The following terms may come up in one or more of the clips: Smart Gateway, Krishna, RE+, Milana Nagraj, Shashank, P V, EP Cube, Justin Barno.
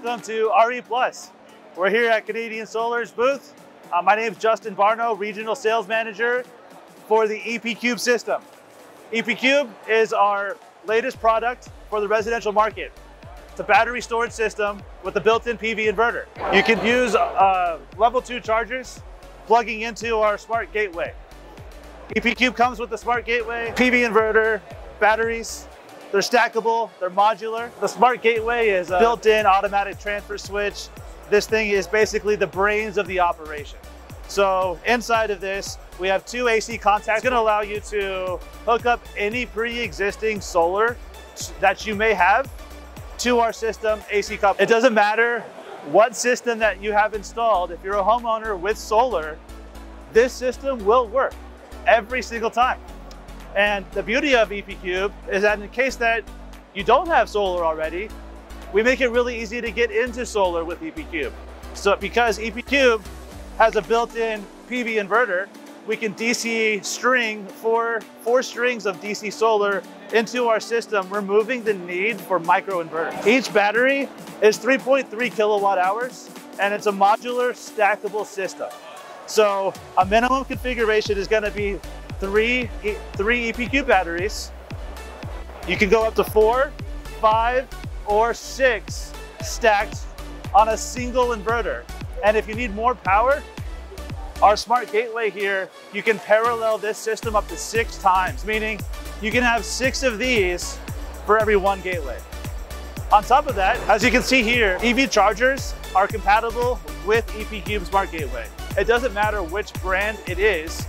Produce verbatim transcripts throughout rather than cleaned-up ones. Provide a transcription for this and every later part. welcome to R E plus. We're here at Canadian Solar's booth. Uh, my name is Justin Barno, Regional Sales Manager for the E P Cube system. E P Cube is our latest product for the residential market. It's a battery storage system with a built-in P V inverter. You can use uh, level two chargers plugging into our Smart Gateway. E P Cube comes with the Smart Gateway, P V inverter, batteries. They're stackable, they're modular. The Smart Gateway is a built-in automatic transfer switch. This thing is basically the brains of the operation. So inside of this, we have two A C contacts. It's gonna allow you to hook up any pre-existing solar that you may have to our system A C coupled. It doesn't matter what system that you have installed. If you're a homeowner with solar, this system will work every single time. And the beauty of E P Cube is that in the case that you don't have solar already, we make it really easy to get into solar with E P Cube. So because E P Cube has a built-in P V inverter, we can D C string four, four strings of D C solar into our system, removing the need for micro inverters. Each battery is three point three kilowatt hours, and it's a modular stackable system. So a minimum configuration is gonna be Three, three E P Cube batteries. You can go up to four, five, or six stacked on a single inverter. And if you need more power, our Smart Gateway here, you can parallel this system up to six times, meaning you can have six of these for every one gateway. On top of that, as you can see here, E V chargers are compatible with E P Cube Smart Gateway. It doesn't matter which brand it is,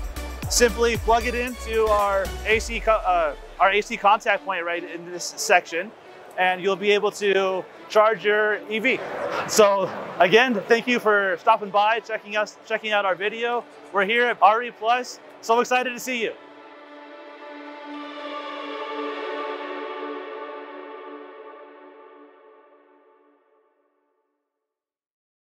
simply plug it into our A C, uh, our A C contact point right in this section, and you'll be able to charge your E V. So again, thank you for stopping by, checking us, checking out our video. We're here at R E plus, so I'm excited to see you.